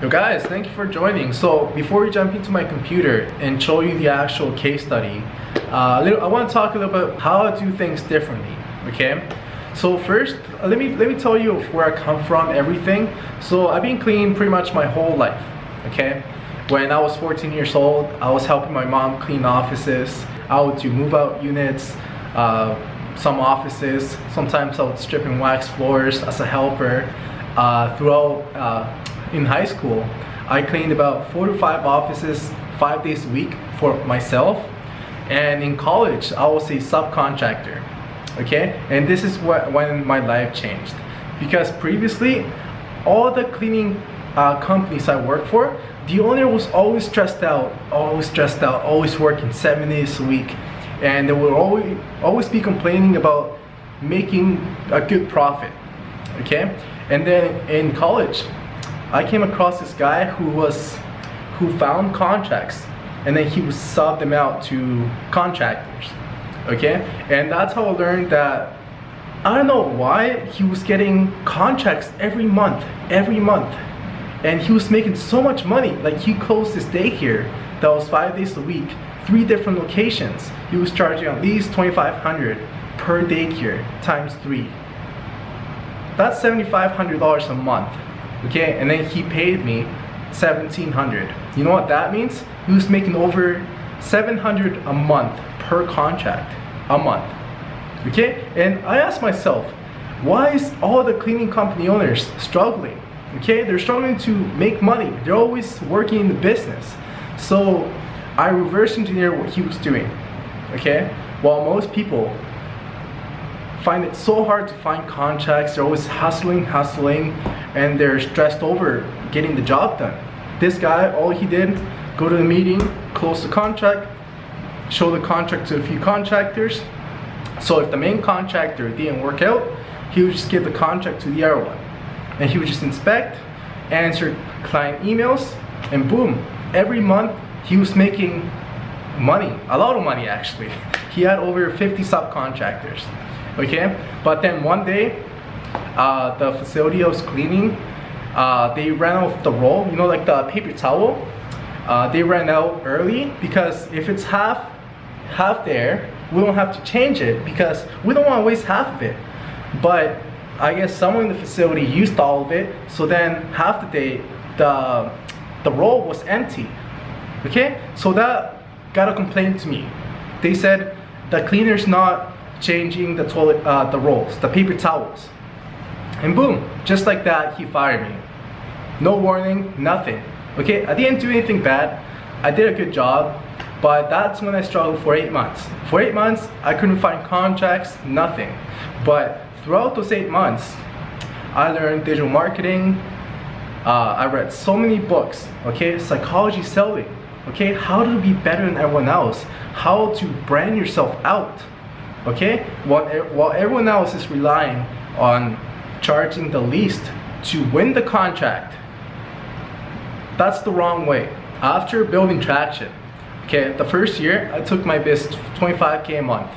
Yo guys, thank you for joining. So before we jump into my computer and show you the actual case study, I want to talk a little bit about how I do things differently, okay? So first, let me tell you where I come from, everything. So I've been cleaning pretty much my whole life, okay? When I was 14 years old, I was helping my mom clean offices. I would do move-out units, some offices. Sometimes I would strip and wax floors as a helper. In high school, I cleaned about 4 to 5 offices 5 days a week for myself, and in college I was a subcontractor, okay? And this is when my life changed, because previously all the cleaning companies I worked for, the owner was always stressed out, always working 7 days a week, and they would always be complaining about making a good profit, okay? And then in college I came across this guy who found contracts, and then he would sub them out to contractors, okay? And that's how I learned that, I don't know why, he was getting contracts every month, and he was making so much money. Like, he closed his daycare that was 5 days a week, 3 different locations. He was charging at least $2,500 per daycare times 3. That's $7,500 a month. Okay, and then he paid me $1,700. You know what that means? He was making over $700 a month per contract, a month. Okay, and I asked myself, why is all the cleaning company owners struggling? Okay, they're struggling to make money. They're always working in the business. So I reverse engineered what he was doing. Okay, while most people find it so hard to find contracts, they're always hustling, and they're stressed over getting the job done. This guy, all he did, go to the meeting, close the contract, show the contract to a few contractors. So if the main contractor didn't work out, he would just give the contract to the other one, and he would just inspect, answer client emails, and boom, every month he was making money, a lot of money actually. He had over 50 subcontractors. Okay, but then one day, the facility I was cleaning, they ran off the roll, you know, like the paper towel. They ran out early, because if it's half there, we don't have to change it because we don't want to waste half of it. But I guess someone in the facility used all of it, so then half the day, the roll was empty. Okay, so that got a complaint to me. They said the cleaner's not changing the toilet, the rolls, the paper towels. And boom, just like that, he fired me. No warning, nothing. Okay, I didn't do anything bad. I did a good job, but that's when I struggled for 8 months. For 8 months, I couldn't find contracts, nothing. But throughout those 8 months, I learned digital marketing. I read so many books, okay, psychology selling, okay, how to be better than everyone else, how to brand yourself out. Okay, while everyone else is relying on charging the least to win the contract, that's the wrong way. After building traction, okay, the first year I took my business $25K a month.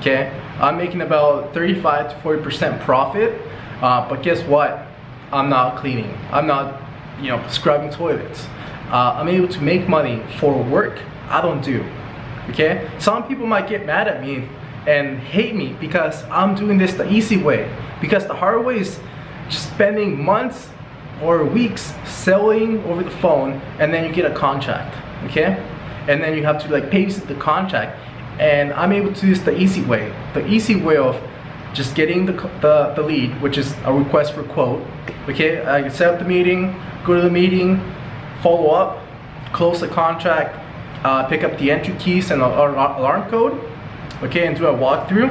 Okay, I'm making about 35 to 40% profit, but guess what? I'm not cleaning. I'm not, you know, scrubbing toilets. I'm able to make money for work I don't do. Okay, some people might get mad at me and hate me because I'm doing this the easy way, because the hard way is just spending months or weeks selling over the phone, and then you get a contract, okay? And then you have to like babysit the contract, and I'm able to do this the easy way. The easy way of just getting the lead, which is a request for quote, okay? I set up the meeting, go to the meeting, follow up, close the contract, pick up the entry keys and alarm code, okay, and do a walkthrough,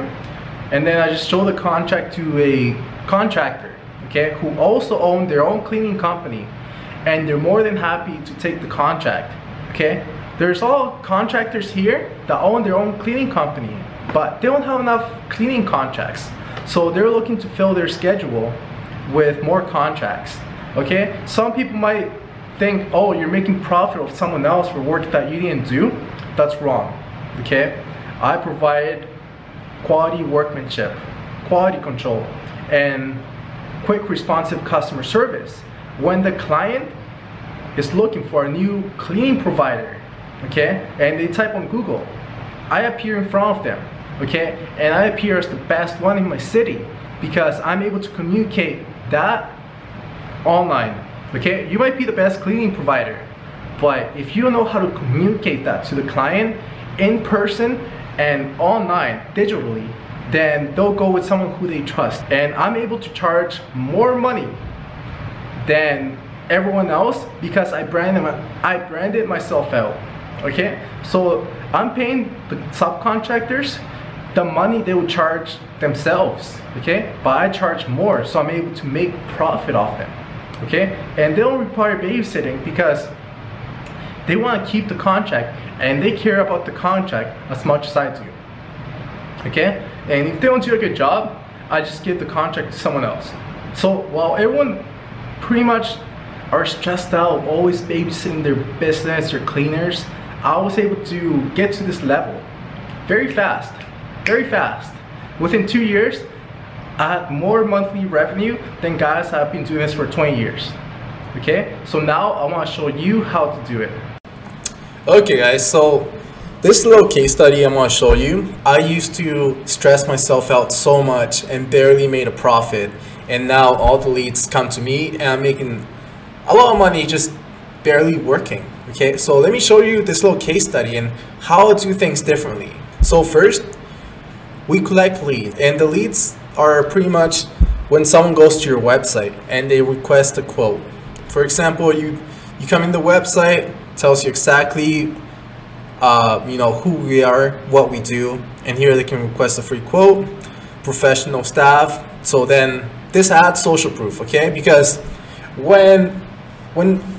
and then I just show the contract to a contractor, okay, who also owned their own cleaning company, and they're more than happy to take the contract, okay? There's all contractors here that own their own cleaning company, but they don't have enough cleaning contracts, so they're looking to fill their schedule with more contracts, okay? Some people might think, oh, you're making profit off someone else for work that you didn't do. That's wrong, okay? I provide quality workmanship, quality control, and quick responsive customer service. When the client is looking for a new cleaning provider, okay, and they type on Google, I appear in front of them, okay, and I appear as the best one in my city because I'm able to communicate that online, okay. You might be the best cleaning provider, but if you don't know how to communicate that to the client in person and online digitally, then they'll go with someone who they trust. And I'm able to charge more money than everyone else because I branded myself out, okay. So I'm paying the subcontractors the money they would charge themselves, okay, but I charge more, so I'm able to make profit off them, okay. And they don't require babysitting because they want to keep the contract and they care about the contract as much as I do, okay. And if they don't do a good job, I just give the contract to someone else. So while everyone pretty much are stressed out, always babysitting their business or cleaners, I was able to get to this level very fast. Within 2 years, I had more monthly revenue than guys have been doing this for 20 years. Okay, so now I want to show you how to do it. Okay guys, so this little case study I'm going to show you, I used to stress myself out so much and barely made a profit, and now all the leads come to me and I'm making a lot of money just barely working. Okay, so let me show you this little case study and how to do things differently. So first, we collect leads, and the leads are pretty much when someone goes to your website and they request a quote. For example, you come in the website, tells you exactly you know, who we are, what we do, and here they can request a free quote, professional staff. So then this adds social proof, okay? Because when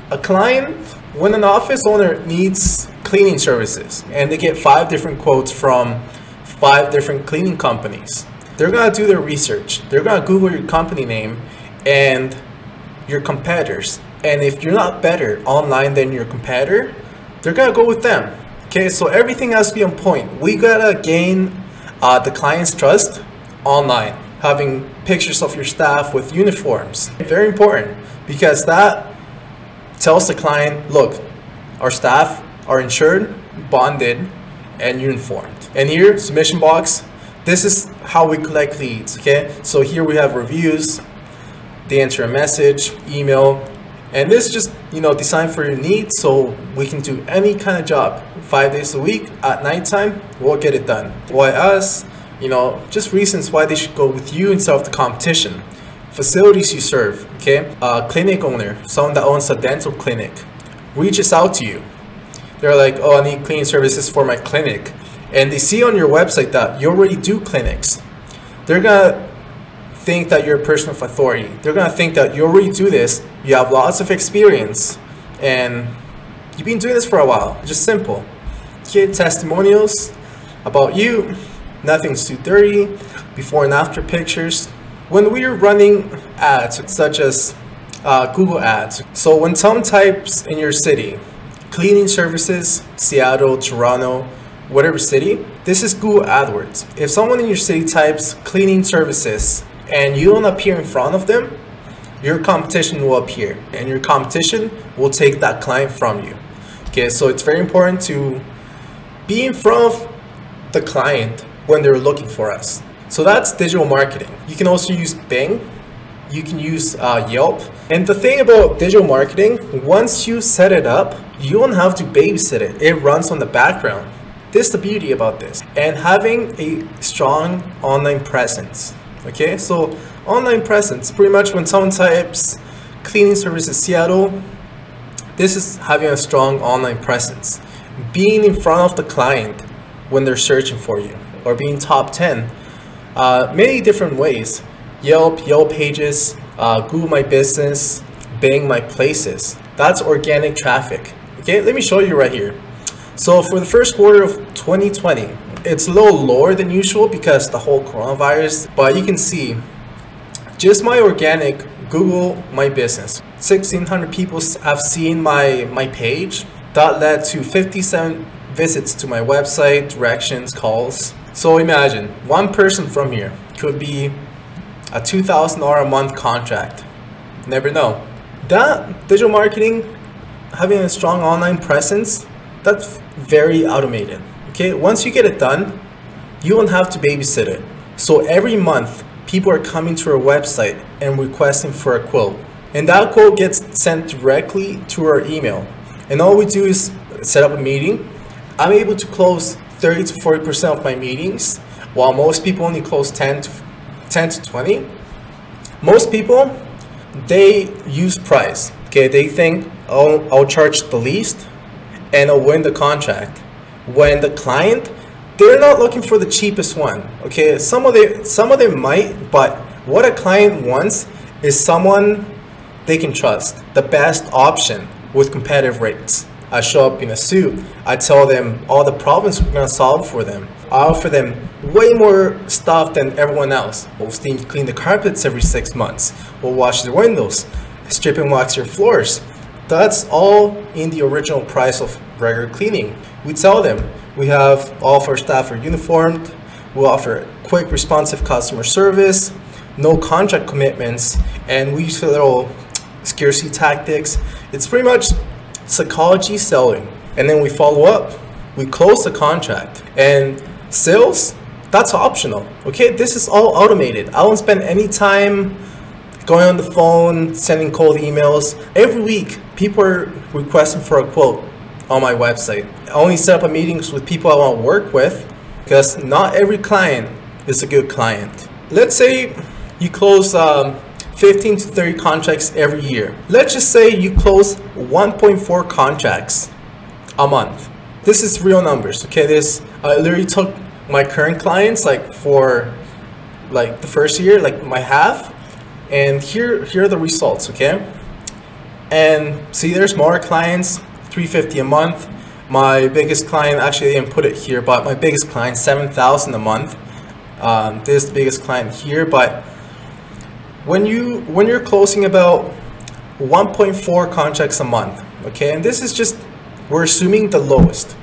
a client, when an office owner needs cleaning services and they get 5 different quotes from 5 different cleaning companies, they're gonna do their research. They're gonna Google your company name and your competitors, and if you're not better online than your competitor, they're gonna go with them. Okay, so everything has to be on point. We gotta gain the client's trust online, having pictures of your staff with uniforms. Very important, because that tells the client, look, our staff are insured, bonded, and uniformed. And here, submission box, this is how we collect leads, okay? So here we have reviews, they enter a message, email, and this is just, you know, designed for your needs, so we can do any kind of job. 5 days a week at nighttime, we'll get it done. Why us? You know, just reasons why they should go with you instead of the competition. Facilities you serve, okay? A clinic owner, someone that owns a dental clinic, reaches out to you. They're like, oh, I need cleaning services for my clinic. And they see on your website that you already do clinics. They're gonna think that you're a person of authority. They're gonna think that you already do this, you have lots of experience, and you've been doing this for a while. Just simple. Here, testimonials about you, nothing's too dirty, before and after pictures. When we are running ads, such as Google ads, so when someone types in your city, cleaning services, Seattle, Toronto, whatever city, this is Google AdWords. If someone in your city types cleaning services, and you don't appear in front of them, your competition will appear, and your competition will take that client from you. Okay, so it's very important to be in front of the client when they're looking for us. So that's digital marketing. You can also use Bing, you can use Yelp. And the thing about digital marketing, once you set it up, you don't have to babysit it. It runs on the background. This is the beauty about this. And having a strong online presence. Okay, so online presence, pretty much when someone types cleaning services Seattle, this is having a strong online presence, being in front of the client when they're searching for you, or being top 10 many different ways. Yelp Pages, Google My Business, Bing My Places. That's organic traffic. Okay, let me show you right here. So for the first quarter of 2020, it's a little lower than usual because the whole coronavirus, but you can see just my organic Google My Business. 1,600 people have seen my page. That led to 57 visits to my website, directions, calls. So imagine one person from here could be a $2,000 a month contract. Never know. That digital marketing having a strong online presence, that's very automated. Okay, once you get it done, you won't have to babysit it. So every month, people are coming to our website and requesting for a quote. And that quote gets sent directly to our email. And all we do is set up a meeting. I'm able to close 30 to 40% of my meetings, while most people only close 10 to 20. Most people, they use price. Okay, they think, oh, I'll charge the least and I'll win the contract. When the client, they're not looking for the cheapest one. Okay, some of them might, but what a client wants is someone they can trust, the best option with competitive rates. I show up in a suit, I tell them all the problems we're gonna solve for them. I offer them way more stuff than everyone else. We'll steam clean the carpets every 6 months. We'll wash the windows, strip and wax your floors. That's all in the original price of regular cleaning. We tell them we have all of our staff are uniformed. We offer quick responsive customer service, no contract commitments, and we use a little scarcity tactics. It's pretty much psychology selling. And then we follow up, we close the contract. And sales, that's optional. Okay, this is all automated. I won't spend any time going on the phone, sending cold emails. Every week, people are requesting for a quote on my website. I only set up meetings with people I want to work with, because not every client is a good client. Let's say you close 15 to 30 contracts every year. Let's just say you close 1.4 contracts a month. This is real numbers, okay? This, I literally took my current clients for the first year, my half, and here are the results, okay? And see, there's more clients, $350 a month. My biggest client, actually they didn't put it here, but my biggest client, $7,000 a month. This is the biggest client here, but when you're closing about 1.4 contracts a month, okay, and this is just, we're assuming the lowest.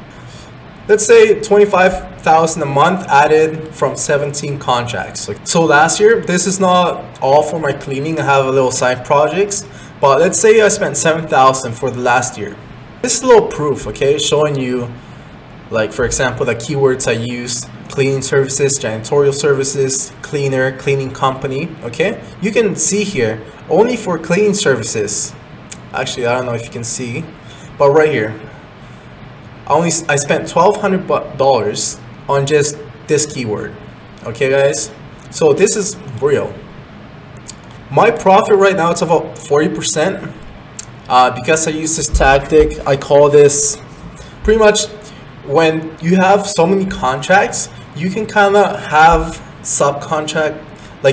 Let's say $25,000 a month added from 17 contracts. So last year, this is not all for my cleaning. I have a little side projects, but let's say I spent $7,000 for the last year. This is a little proof, okay, showing you, for example, the keywords I use: cleaning services, janitorial services, cleaner, cleaning company, okay? You can see here, only for cleaning services. Actually, I don't know if you can see, but right here, I spent $1,200 on just this keyword, okay guys? So this is real. My profit right now, it's about 40%. Because I use this tactic, I call this pretty much, when you have so many contracts, you can kind of have subcontract,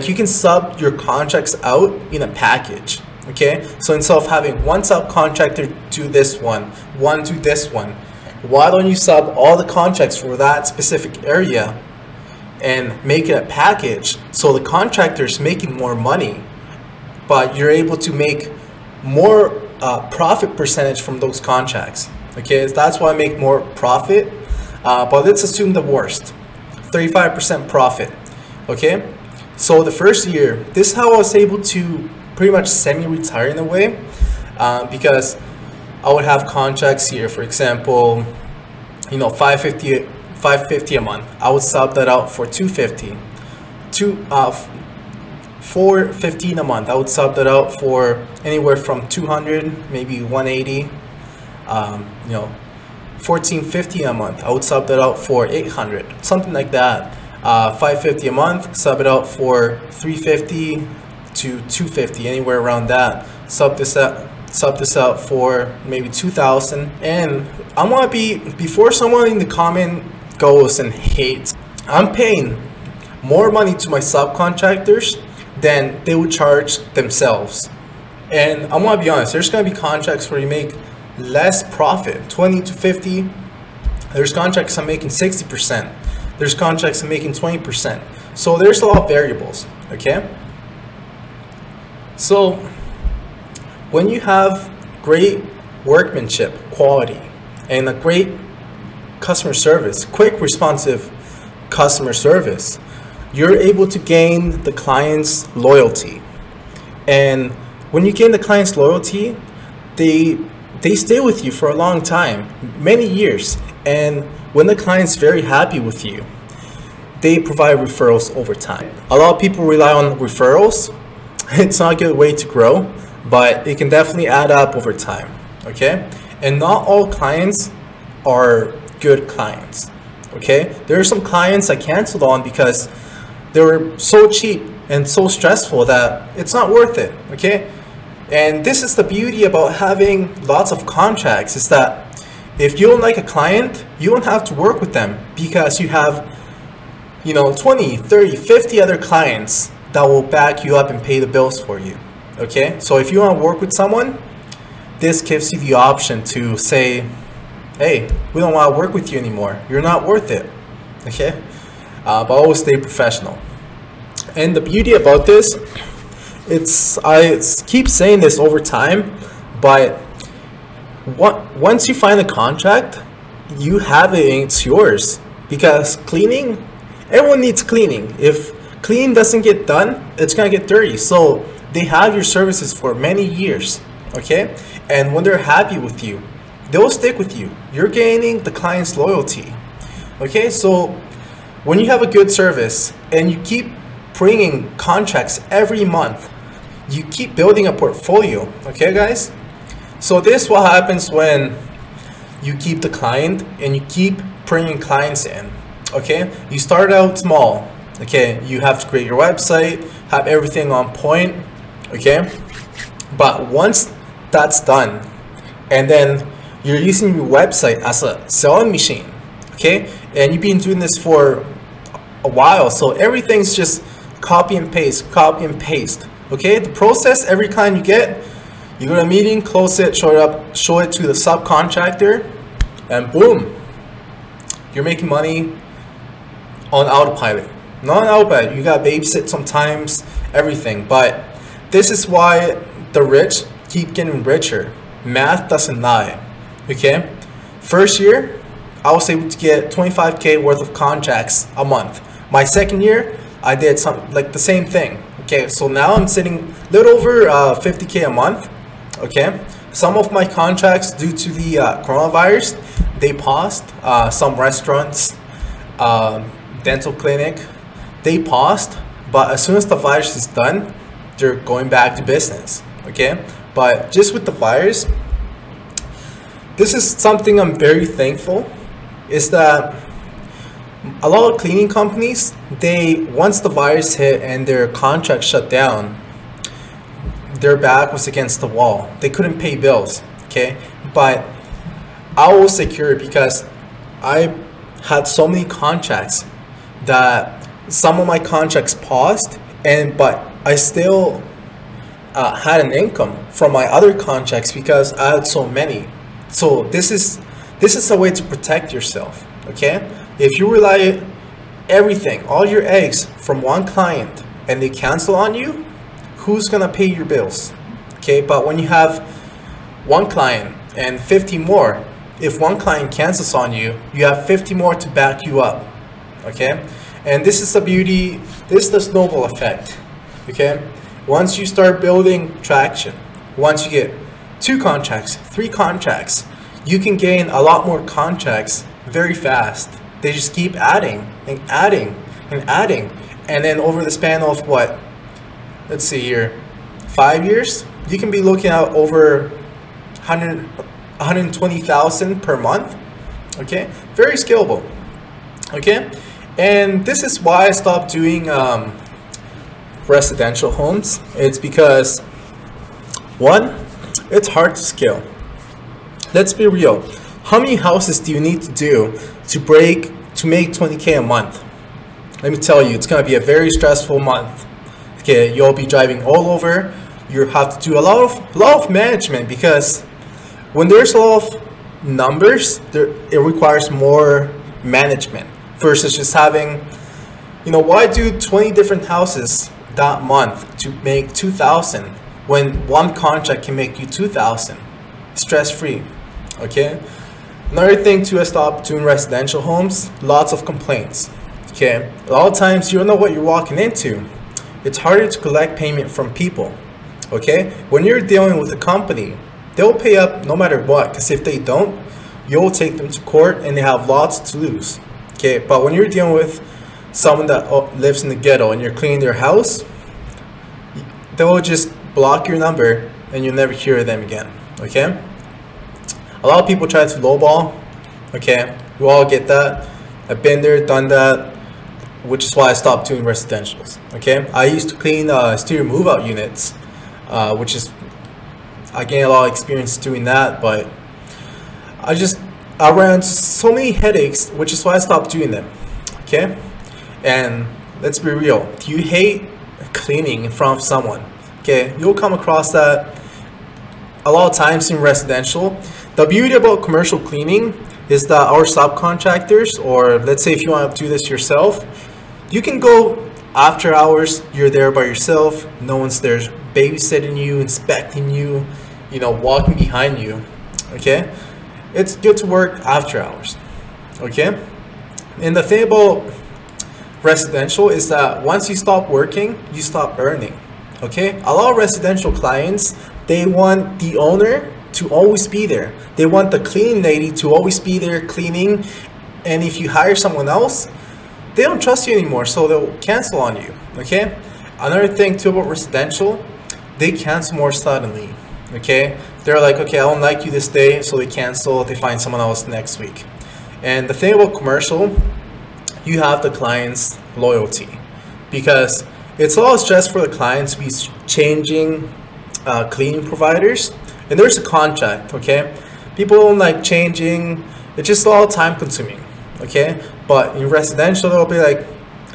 you can sub your contracts out in a package, okay? So instead of having one subcontractor do this one do this one, why don't you sub all the contracts for that specific area and make it a package, so the contractor's making more money, but you're able to make more profit percentage from those contracts. Okay, so that's why I make more profit, but let's assume the worst, 35% profit. Okay, so the first year, this is how I was able to pretty much semi-retire in a way, because I would have contracts here, for example, you know, $550 a month. I would sub that out for $250, $415 a month. I would sub that out for anywhere from $200, maybe $180, you know, $1450 a month. I would sub that out for $800, something like that. $550 a month, sub it out for $350 to $250, anywhere around that. Sub this out for maybe $2,000. And I want to before someone in the comment goes and hates, I'm paying more money to my subcontractors than they would charge themselves. And I'm gonna be honest, there's gonna be contracts where you make less profit, 20 to 50. There's contracts I'm making 60%. There's contracts I'm making 20%. So there's a lot of variables, okay? So when you have great workmanship, quality, and a great customer service, quick responsive customer service, you're able to gain the client's loyalty. And when you gain the client's loyalty, they they stay with you for a long time, many years, and when the client's very happy with you, they provide referrals over time. A lot of people rely on referrals. It's not a good way to grow, but it can definitely add up over time, okay? And not all clients are good clients, okay? There are some clients I canceled on because they were so cheap and so stressful that it's not worth it, okay? And this is the beauty about having lots of contracts, is that if you don't like a client, you don't have to work with them because you have, you know, 20, 30, 50 other clients that will back you up and pay the bills for you, okay? So if you want to work with someone, this gives you the option to say, hey, we don't want to work with you anymore. You're not worth it, okay? But always stay professional. And the beauty about this, I keep saying this over time, but once you find a contract, you have it and it's yours. Because cleaning, everyone needs cleaning. If cleaning doesn't get done, it's gonna get dirty. So they have your services for many years, okay? And when they're happy with you, they'll stick with you. You're gaining the client's loyalty, okay? So when you have a good service and you keep bringing contracts every month, you keep building a portfolio, okay guys? So this is what happens when you keep the client and you keep bringing clients in, okay? You start out small, okay? You have to create your website, have everything on point, okay? But once that's done, and then you're using your website as a selling machine, okay? And you've been doing this for a while, so everything's just copy and paste, okay? The process, every client you get, you go to a meeting, close it, show it to the subcontractor, and boom, you're making money on autopilot. Not on autopilot, you gotta babysit sometimes, everything, but this is why the rich keep getting richer. Math doesn't lie, okay? First year, I was able to get 25K worth of contracts a month. My second year, I did something like the same thing, okay? So now I'm sitting a little over 50K a month, okay? Some of my contracts, due to the coronavirus, they paused. Some restaurants, dental clinic, they paused, but as soon as the virus is done, they're going back to business, okay? But just with the virus, this is something I'm very thankful, is that a lot of cleaning companies, they, once the virus hit and their contract shut down, their back was against the wall. They couldn't pay bills, okay? But I was secure because I had so many contracts that some of my contracts paused, but I still had an income from my other contracts because I had so many. So this is a way to protect yourself, okay? If you rely everything, all your eggs from one client, and they cancel on you, who's gonna pay your bills? Okay, but when you have one client and 50 more, if one client cancels on you, you have 50 more to back you up, okay? And this is the beauty, this is the snowball effect, okay? Once you start building traction, once you get 2 contracts, 3 contracts, you can gain a lot more contracts very fast. They just keep adding and adding and adding. And then over the span of what? Let's see here, 5 years, you can be looking at over 120,000 per month. Okay, very scalable. Okay, and this is why I stopped doing residential homes. It's because, one, it's hard to scale. Let's be real. How many houses do you need to do to make 20K a month? Let me tell you, it's gonna be a very stressful month. Okay, you'll be driving all over. You have to do a lot of management, because when there's a lot of numbers, it requires more management versus just having, you know, why do 20 different houses that month to make 2,000 when one contract can make you 2,000 stress-free, okay? Another thing too, I stopped doing residential homes, lots of complaints, okay? A lot of times you don't know what you're walking into. It's harder to collect payment from people, okay? When you're dealing with a company, They'll pay up no matter what, because if they don't, you'll take them to court and they have lots to lose. Okay, but when you're dealing with someone that lives in the ghetto and you're cleaning their house, they'll just block your number and you'll never hear them again. Okay, a lot of people try to lowball. Okay, we all get that. I've been there, done that, which is why I stopped doing residentials. Okay, I used to clean exterior move-out units, which is, I gained a lot of experience doing that, but I ran into so many headaches, which is why I stopped doing them. Okay, and let's be real, do you hate cleaning in front of someone? Okay, you'll come across that a lot of times in residential. The beauty about commercial cleaning is that our subcontractors, or let's say if you want to do this yourself, you can go after hours, you're there by yourself, no one's there babysitting you, inspecting you, you know, walking behind you. Okay, it's good to work after hours. Okay, and the thing about residential is that once you stop working, you stop earning. Okay, a lot of residential clients, they want the owner to always be there. They want the cleaning lady to always be there cleaning, and if you hire someone else, they don't trust you anymore, so they'll cancel on you. Okay, another thing too about residential, they cancel more suddenly. Okay, they're like, okay, I don't like you this day, so they cancel, they find someone else next week. And the thing about commercial, you have the client's loyalty, because it's a lot of stress for the client to be changing cleaning providers. And there's a contract, okay? People don't like changing. It's just a lot of time consuming, okay? But in residential, they'll be like,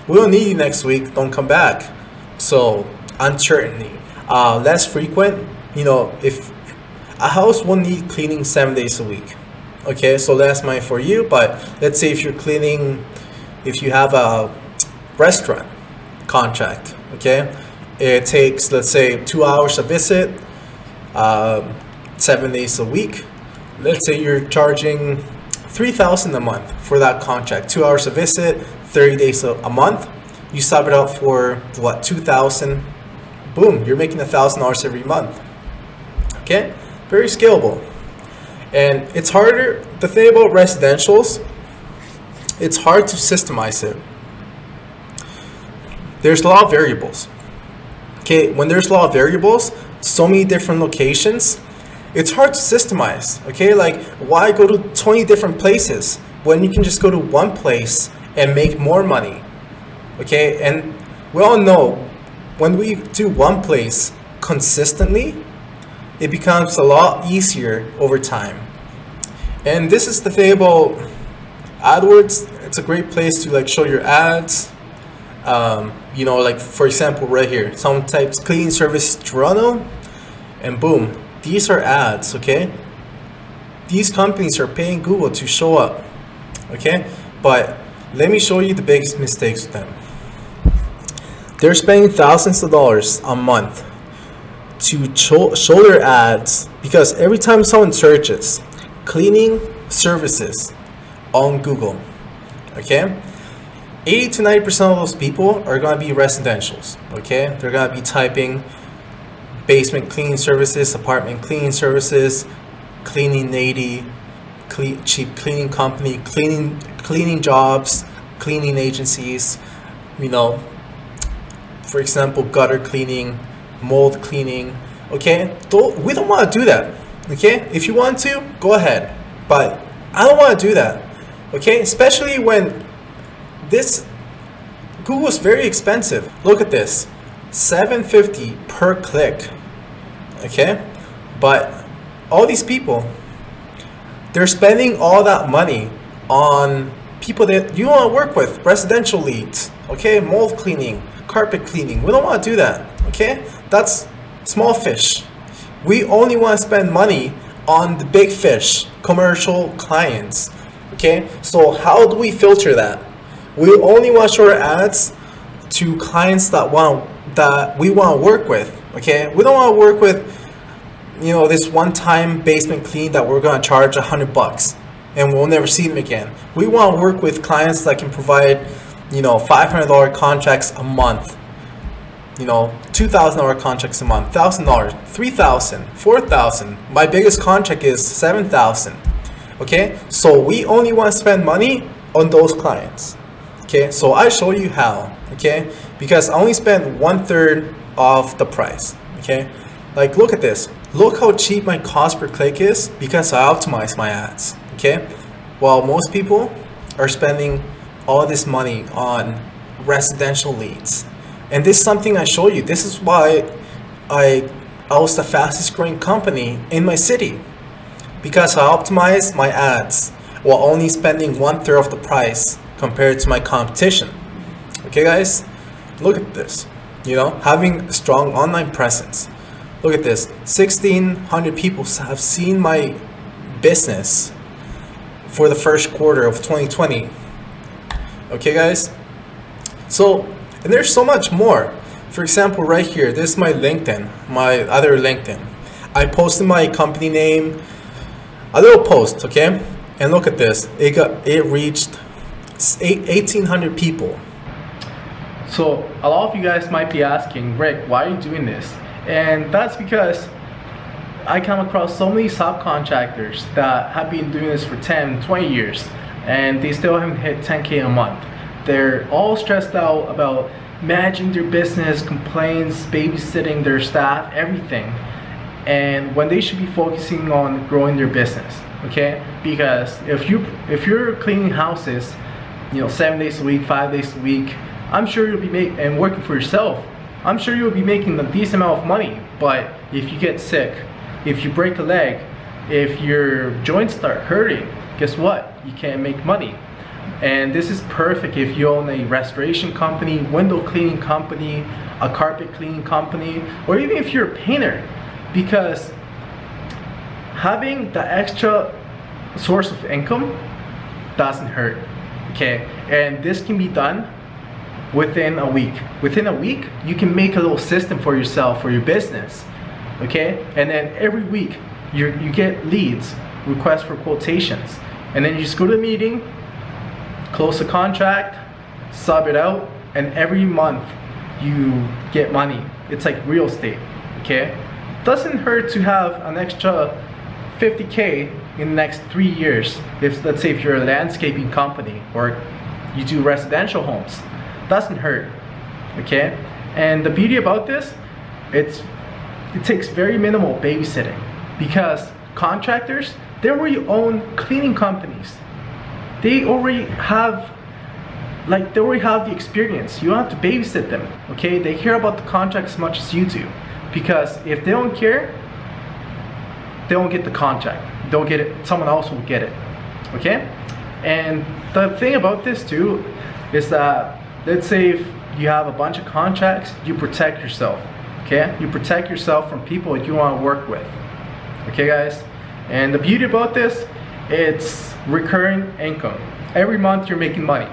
we don't need you next week, don't come back. So uncertainty, less frequent, you know, if a house won't need cleaning 7 days a week, okay? So less money for you, but let's say if you're cleaning, if you have a restaurant contract, okay? It takes, let's say, 2 hours a visit, 7 days a week. Let's say you're charging $3,000 a month for that contract, 2 hours a visit, 30 days a month. You sub it out for what, 2,000, boom, you're making $1,000 every month. Okay, very scalable. And it's harder, the thing about residentials, it's hard to systemize it. There's a lot of variables. Okay, when there's a lot of variables, so many different locations, it's hard to systemize. Okay, like why go to 20 different places when you can just go to one place and make more money? Okay, and we all know when we do one place consistently, it becomes a lot easier over time. And this is the thing about AdWords. It's a great place to like show your ads. You know, like for example, right here, someone types cleaning service Toronto and boom, these are ads. Okay, these companies are paying Google to show up. Okay, but let me show you the biggest mistakes with them. They're spending thousands of dollars a month to show their ads, because every time someone searches cleaning services on Google, okay, 80 to 90% of those people are going to be residentials, okay? They're going to be typing basement cleaning services, apartment cleaning services, cleaning lady, cheap cleaning company, cleaning jobs, cleaning agencies, you know, for example, gutter cleaning, mold cleaning, okay? We don't want to do that, okay? If you want to, go ahead, but I don't want to do that, okay? Especially when this Google is very expensive. Look at this, $7.50 per click. Okay, but all these people, they're spending all that money on people that you want to work with, residential leads. Okay, mold cleaning, carpet cleaning. We don't want to do that. Okay, that's small fish. We only want to spend money on the big fish, commercial clients. Okay, so how do we filter that? We only want to show our ads to clients that we want to work with. Okay, we don't want to work with, you know, this one-time basement clean that we're going to charge $100 and we'll never see them again. We want to work with clients that can provide, you know, $500 contracts a month. you know, $2,000 contracts a month, $1,000, $3,000, $4,000. My biggest contract is $7,000. Okay, so we only want to spend money on those clients. Okay, so I show you how. Okay, because I only spend 1/3 of the price. Okay, like look at this. Look how cheap my cost per click is because I optimize my ads. Okay, while most people are spending all this money on residential leads. And this is something I show you. This is why I was the fastest growing company in my city, because I optimized my ads while only spending 1/3 of the price compared to my competition. Okay guys, look at this, you know, having a strong online presence. Look at this, 1,600 people have seen my business for the first quarter of 2020. Okay guys, so, and there's so much more. For example, right here, this is my LinkedIn, my other LinkedIn. I posted my company name, a little post, okay? And look at this, it reached 1,800 people. So a lot of you guys might be asking, Rick, why are you doing this? And that's because I come across so many subcontractors that have been doing this for 10, 20 years, and they still haven't hit 10K a month. They're all stressed out about managing their business, complaints, babysitting their staff, everything. And when they should be focusing on growing their business, okay? Because if you're cleaning houses, you know, 7 days a week, 5 days a week, I'm sure you'll be making and working for yourself. I'm sure you'll be making a decent amount of money. But if you get sick, if you break a leg, if your joints start hurting, guess what? You can't make money. And this is perfect if you own a restoration company, window cleaning company, a carpet cleaning company, or even if you're a painter, because having the extra source of income doesn't hurt. Okay, and this can be done within a week. Within a week, you can make a little system for yourself, for your business. Okay, and then every week you get leads, requests for quotations, and then you just go to a meeting, close a contract, sub it out, and every month you get money. It's like real estate, okay? Doesn't hurt to have an extra 50K in the next 3 years. If, let's say, if you're a landscaping company or you do residential homes, doesn't hurt, okay? And the beauty about this, it takes very minimal babysitting, because contractors, they already own cleaning companies. They already have the experience. You don't have to babysit them, okay? They care about the contract as much as you do, because if they don't care, they don't get the contract. They'll get it, someone else will get it, okay? And the thing about this too is that, let's say if you have a bunch of contracts, you protect yourself, okay? You protect yourself from people that you want to work with, okay guys? And the beauty about this, it's recurring income. Every month you're making money,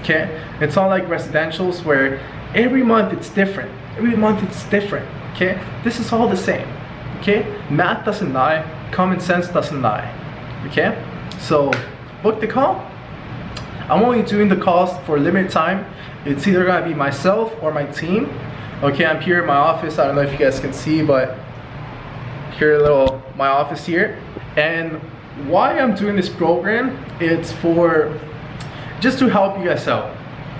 okay? It's not like residentials where every month it's different. Every month it's different, okay? This is all the same, okay? Math doesn't lie, common sense doesn't lie, okay? So book the call. I'm only doing the calls for a limited time. It's either gonna be myself or my team. Okay, I'm here in my office. I don't know if you guys can see, but here my office here. And why I'm doing this program, it's for just to help you guys out,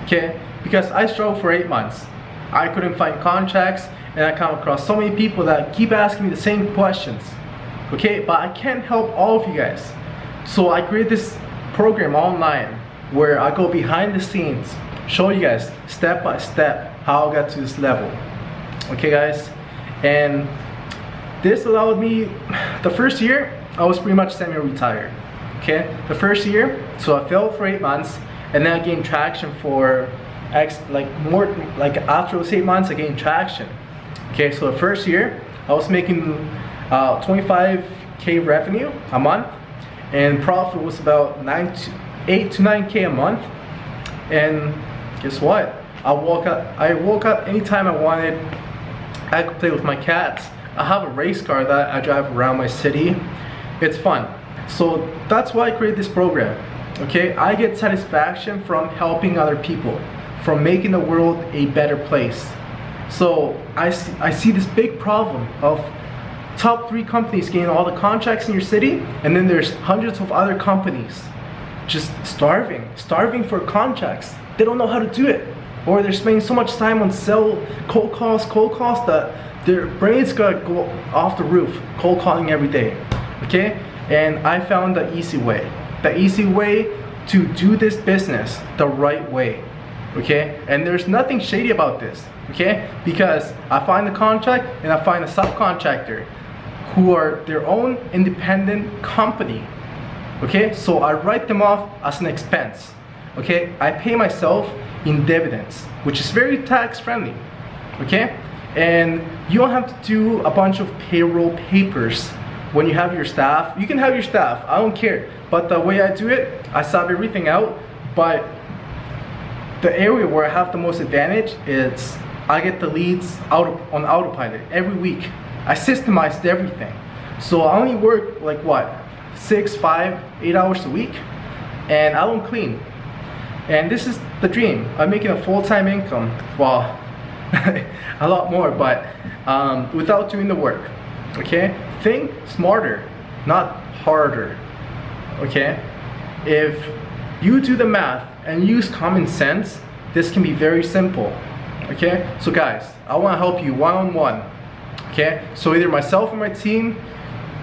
okay? Because I struggled for 8 months. I couldn't find contracts, and I come across so many people that keep asking me the same questions, okay? But I can't help all of you guys, so I created this program online where I go behind the scenes, show you guys step by step how I got to this level, okay guys? And this allowed me, the first year I was pretty much semi-retired, okay? The first year, so I failed for 8 months, and then I gained traction for after those 8 months, I gained traction. Okay, so the first year, I was making 25K revenue a month, and profit was about 8 to 9K a month. And guess what? I woke up anytime I wanted. I could play with my cats. I have a race car that I drive around my city. It's fun. So that's why I created this program, okay? I get satisfaction from helping other people, from making the world a better place. So I see this big problem of top 3 companies getting all the contracts in your city, and then there's hundreds of other companies just starving for contracts. They don't know how to do it, or they're spending so much time on cold calls that their brains gotta go off the roof cold calling every day, okay? And I found the easy way, to do this business the right way, okay? And there's nothing shady about this, okay? Because I find the contract and I find a subcontractor who are their own independent company, okay? So I write them off as an expense, okay? I pay myself in dividends, which is very tax friendly, okay? And you don't have to do a bunch of payroll papers when you have your staff. You can have your staff, I don't care, but the way I do it, I sub everything out. But the area where I have the most advantage is I get the leads on autopilot every week. I systemized everything, so I only work like what, 6, 5, 8 hours a week, and I don't clean. And this is the dream. I'm making a full-time income, well, a lot more, but without doing the work, okay? Think smarter, not harder, okay? If you do the math and use common sense, this can be very simple, okay? So guys, I want to help you one-on-one, okay? So either myself or my team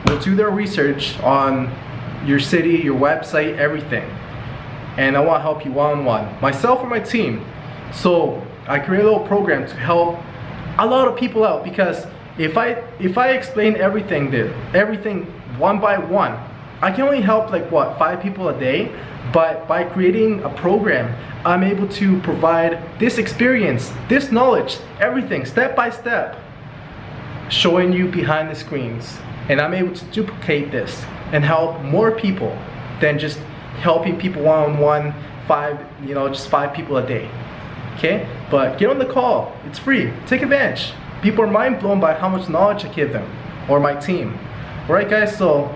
will do their research on your city, your website, everything, and I want to help you one-on-one, myself or my team. So I create a little program to help a lot of people out, because if I explain everything one by one, I can only help like what, 5 people a day. But by creating a program, I'm able to provide this experience, this knowledge, everything step by step, showing you behind the screens. And I'm able to duplicate this and help more people than just helping people one-on-one, 5 people a day, okay? But get on the call, it's free, take advantage. People are mind blown by how much knowledge I give them, or my team. Alright guys, so